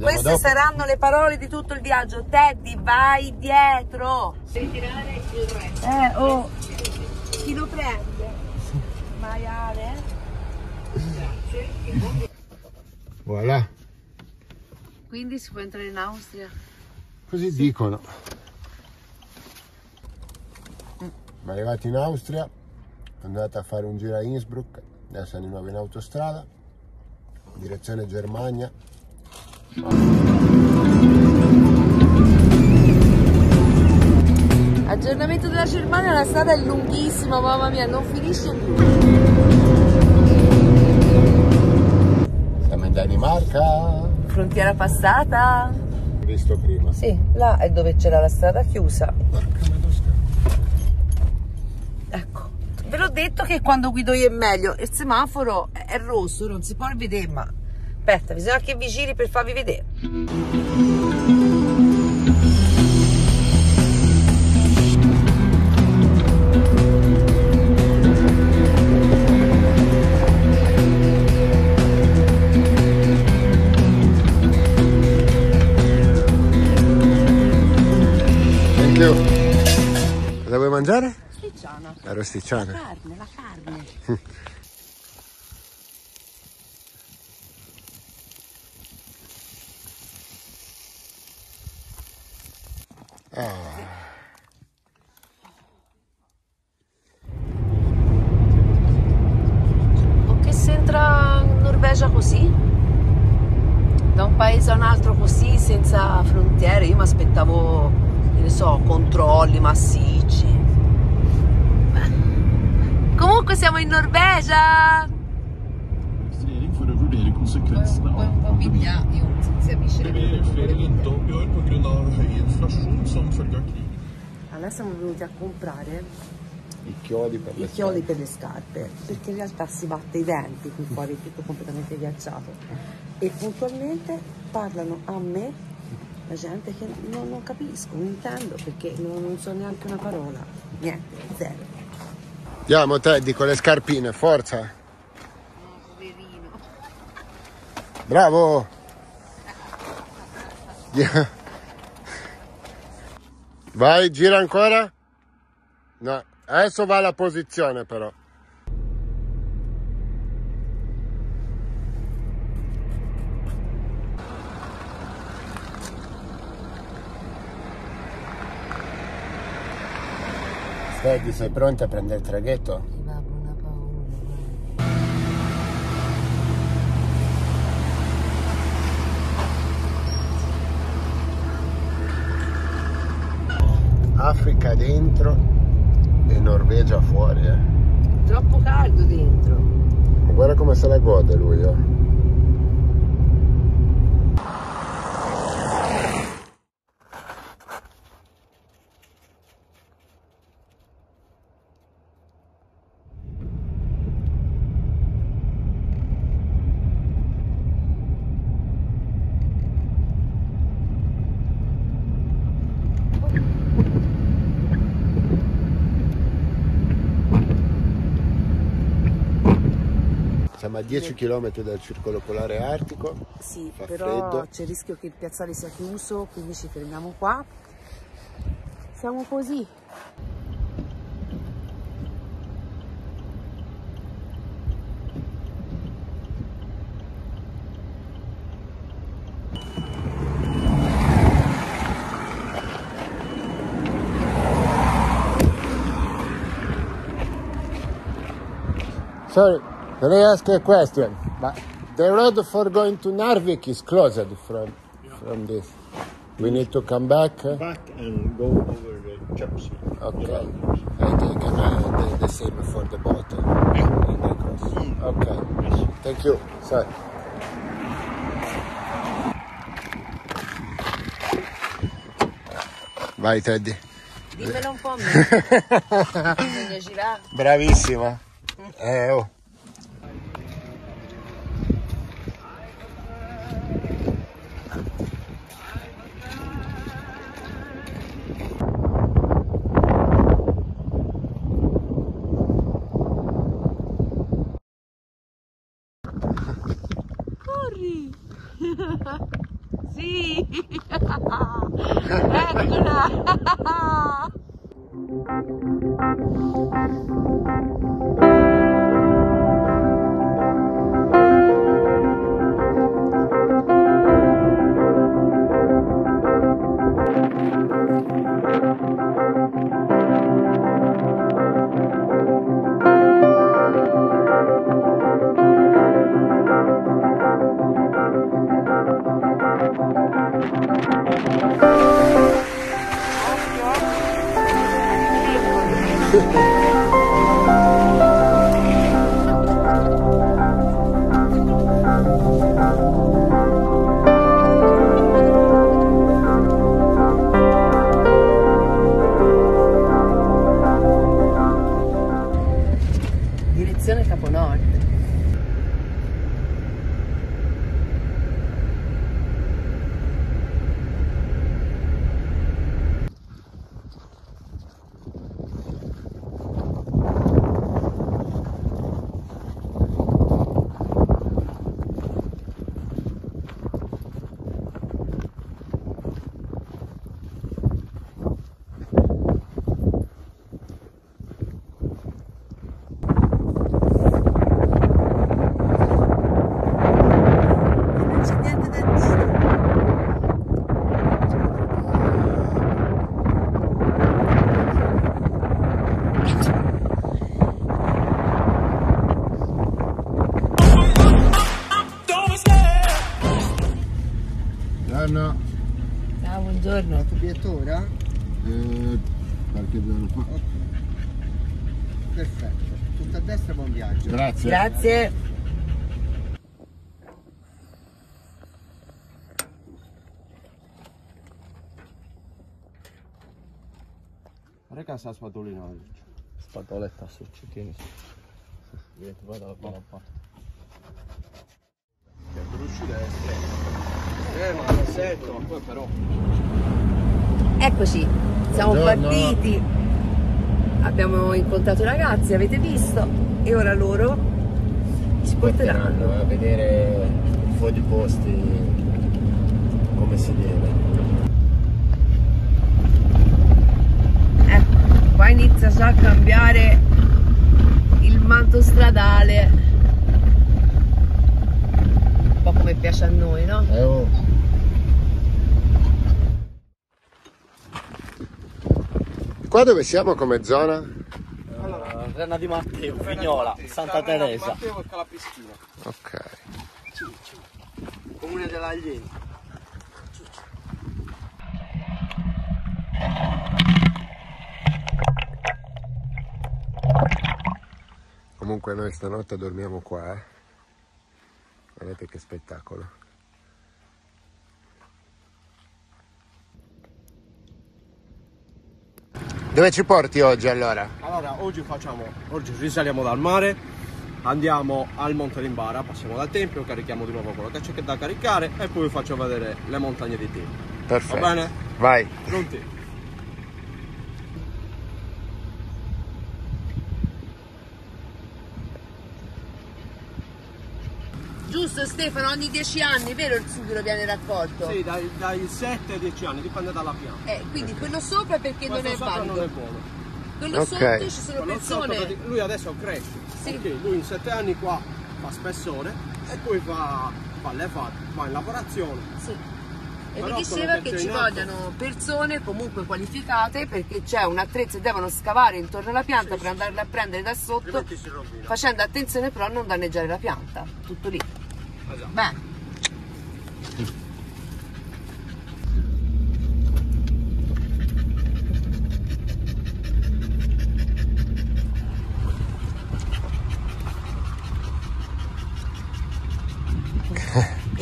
Queste saranno le parole di tutto il viaggio. Teddy, vai dietro. Ritirare il resto. Oh. Chi lo prende? Vai Ale. Grazie. Voilà. Quindi si può entrare in Austria? Così dicono. Ma arrivati in Austria, andate a fare un giro a Innsbruck, adesso andiamo in autostrada, direzione Germania. Aggiornamento della Germania, la strada è lunghissima, mamma mia, non finisce più. Siamo in Danimarca. Frontiera passata. L'ho visto prima. Sì, là è dove c'era la strada chiusa. Ecco, ve l'ho detto che quando guido io è meglio. Il semaforo è rosso, non si può vedere, ma aspetta, bisogna che vi giri per farvi vedere. Thank you. Cosa vuoi mangiare? Rosticciana. La rosticciana? La carne. Che si entra in Norvegia così? Da un paese a un altro così, senza frontiere? Io mi aspettavo, ne so, controlli massicci. Beh. Comunque siamo in Norvegia! Allora siamo venuti a comprare i chiodi per le scarpe, perché in realtà si batte i venti qui fuori, tutto completamente ghiacciato, e puntualmente parlano a me la gente che non capisco, non intendo, perché non so neanche una parola, niente, zero. Andiamo Teddy con le scarpine, forza! Bravo! Yeah. Vai, gira ancora? No, adesso va alla posizione però. Teddy, sei pronta a prendere il traghetto? Africa dentro e Norvegia fuori, eh. Troppo caldo dentro. Ma guarda come se la gode lui, eh. Siamo a 10 km dal circolo polare artico. Sì, fa però c'è il rischio che il piazzale sia chiuso, quindi ci fermiamo qua. Siamo così. Sorry. Let me ask you a question, but the road for going to Narvik is closed from this. We need to come back? Back and go over the Chapsea. Okay. I take the same for the boat. Yeah. Okay. Yes. Thank you. Sorry. Vai Teddy. Dimmelo un po' a me. Bisogna girare. Bravissima. Oh. Corri! Sì! Eccola! Direzione Capo Nord. Buongiorno. La copiatura? Parcheggiano qua. Okay. Perfetto. Tutto a destra, buon viaggio. Grazie. Grazie. Reca sa spatolina oggi. Spatoletta su, ci tieni su. Diventi poi dalla buona parte. Che bruciura è stretta. Ma sento, poi però. Eccoci, siamo partiti, abbiamo incontrato i ragazzi, avete visto, e ora loro ci porteranno a vedere un po' di posti come si deve. Ecco, qua inizia già a cambiare il manto stradale, un po' come piace a noi, no? Oh. Qua dove siamo come zona? Allora, Renna di Matteo, Vignola, Santa Teresa. Matteo e Calapischino. Ok. Comune dell'Agliena. Comunque noi stanotte dormiamo qua, eh. Vedete che spettacolo. Dove ci porti oggi allora? Allora oggi risaliamo dal mare, andiamo al Monte Limbara, passiamo dal tempio, carichiamo di nuovo quello che c'è da caricare e poi vi faccio vedere le montagne di Tempio. Perfetto. Va bene? Vai. Pronti? Giusto Stefano, ogni 10 anni, vero, il sughero viene raccolto? Sì, dai 7 ai 10 anni, dipende dalla pianta. Quindi quello sopra perché non è valido? Non è buono. Quello sotto ci sono persone. Lui adesso cresce, sì. Okay, lui in 7 anni qua fa spessore e poi fa le fatte, fa in lavorazione. Sì. E mi diceva che ci vogliono persone comunque qualificate perché c'è un attrezzo e devono scavare intorno alla pianta per andarla a prendere da sotto, facendo attenzione però a non danneggiare la pianta. Tutto lì. Esatto. Beh.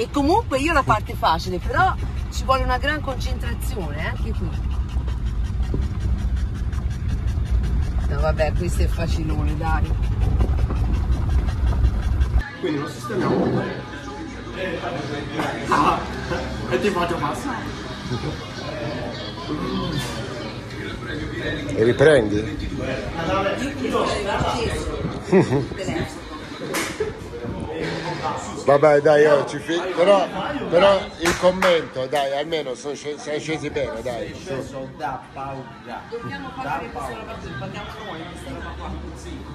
E comunque io la parte facile, però ci vuole una gran concentrazione anche qui. vabbè, questo è facilone, dai. Quindi lo sistemiamo. Ah, e ti faccio passare. E riprendi? Vabbè dai, oggi però il commento, dai, almeno sono scesi bene, dai. Da paura. Dobbiamo fare questa roba qui, parliamo noi questa roba qua.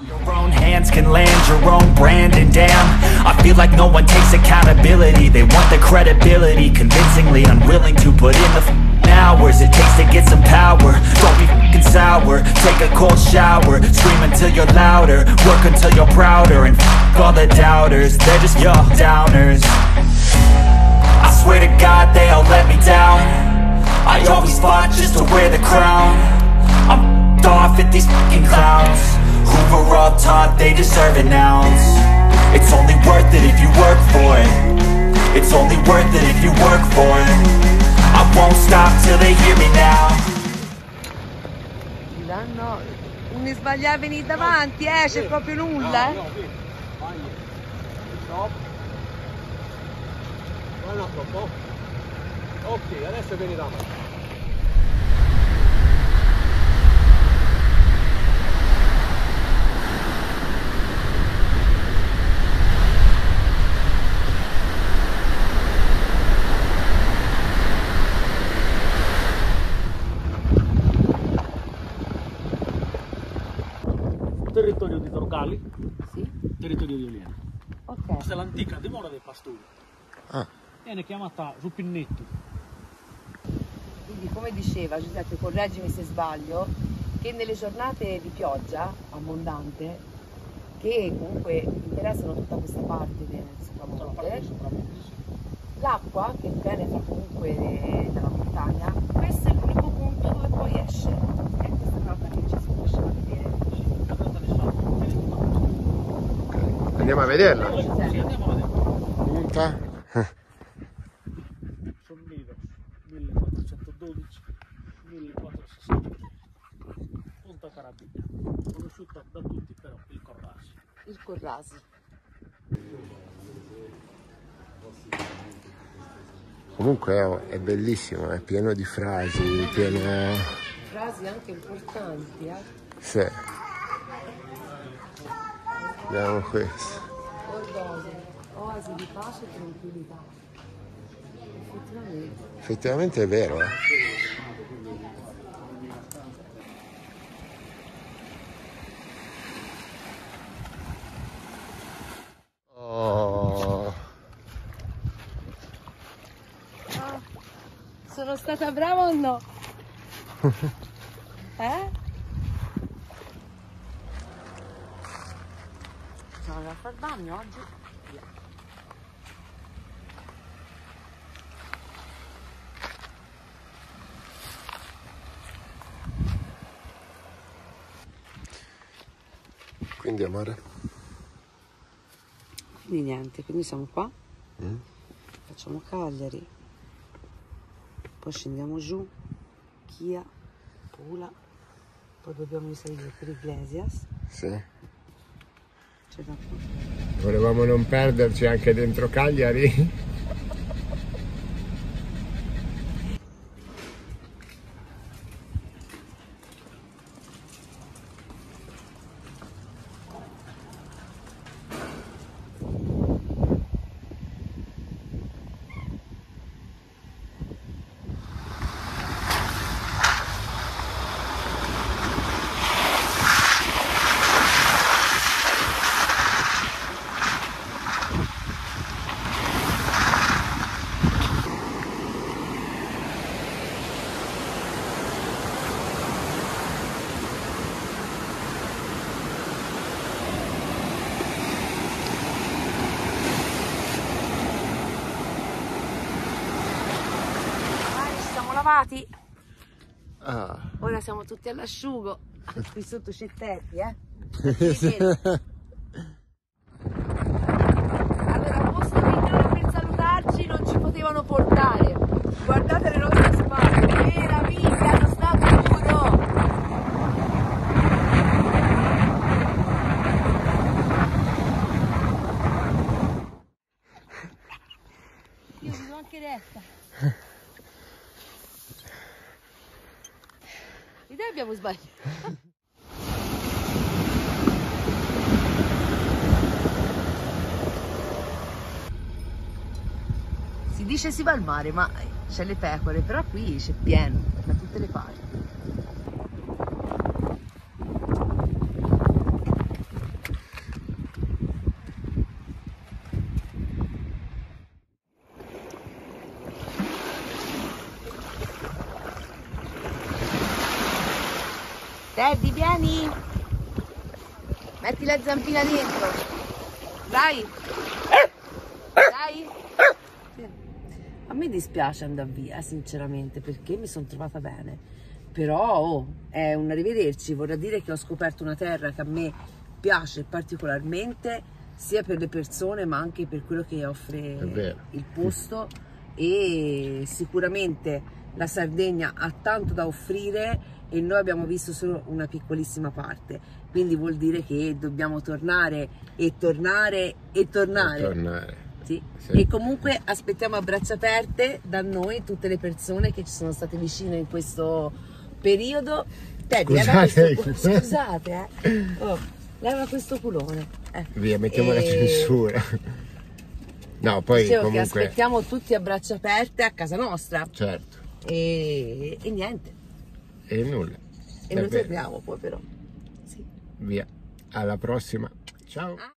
Your own hands can land your own brand and damn I feel like no one takes accountability. They want the credibility, convincingly unwilling to put in the hours it takes to get some power. Don't be f***ing sour, take a cold shower. Scream until you're louder, work until you're prouder. And f*** all the doubters, they're just your downers. I swear to God they all let me down. I always fought just to wear the crown. I'm f***ed off at these f***ing clowns who were all taught they deserve an ounce. It's only worth it if you work for it. It's only worth it if you work for it. I won't stop till they hear me now. No, non mi sbagliare a venire davanti, c'è proprio nulla. No, no, no, no, troppo. Ok, adesso vieni davanti. Territorio di Torgalli, sì. Territorio di Oliena. Okay. Questa è l'antica dimora dei pastori. Ah. Viene chiamata Rupinnetto. Quindi come diceva Giuseppe, correggimi se sbaglio, che nelle giornate di pioggia abbondante, che comunque interessano tutta questa parte del Supramonte, l'acqua che penetra comunque dalla montagna, questo è l'unico punto dove poi esce. È questa cosa che ci si lascia vedere. Andiamo a vederla. Punta. Sono 1412, 1460. Punta Carabina. Conosciuta da tutti però il Corrasi. Il Corrasi. Comunque è bellissimo, è pieno di frasi, pieno... Frasi anche importanti, eh? Sì. Vediamo questo. Oasi di pace e tranquillità. Effettivamente è vero, eh? Oh. Ah, sono stata brava o no? Eh? Sono a far bagno oggi. Via. Quindi amore? Quindi niente, quindi siamo qua. Mm? Facciamo Cagliari. Poi scendiamo giù. Chia, Pula. Poi dobbiamo risalire per Iglesias. Sì. Volevamo non perderci anche dentro Cagliari. Ah. Ora siamo tutti all'asciugo, qui sotto c'è Teppi, eh? Allora, posto migliore per salutarci non ci potevano portare. Guardate le nostre spalle, meraviglia, hanno stato duro. testa. L'idea abbiamo sbagliato. Si dice si va al mare, ma c'è le pecore, però qui c'è pieno, da tutte le parti. Teddy, vieni! Metti la zampina dentro! Dai! Dai! A me dispiace andare via, sinceramente, perché mi sono trovata bene. Però, oh, è un arrivederci, vorrà dire che ho scoperto una terra che a me piace particolarmente, sia per le persone, ma anche per quello che offre il posto. E sicuramente la Sardegna ha tanto da offrire e noi abbiamo visto solo una piccolissima parte, quindi vuol dire che dobbiamo tornare e tornare e tornare, Sì. Sì. E comunque aspettiamo a braccia aperte da noi tutte le persone che ci sono state vicine in questo periodo. Teddy, scusate, oh, leva questo culone, via, mettiamo la censura. No, poi comunque aspettiamo tutti a braccia aperte a casa nostra, certo, e niente. E nulla. E non torniamo poi però. Sì. Via. Alla prossima. Ciao.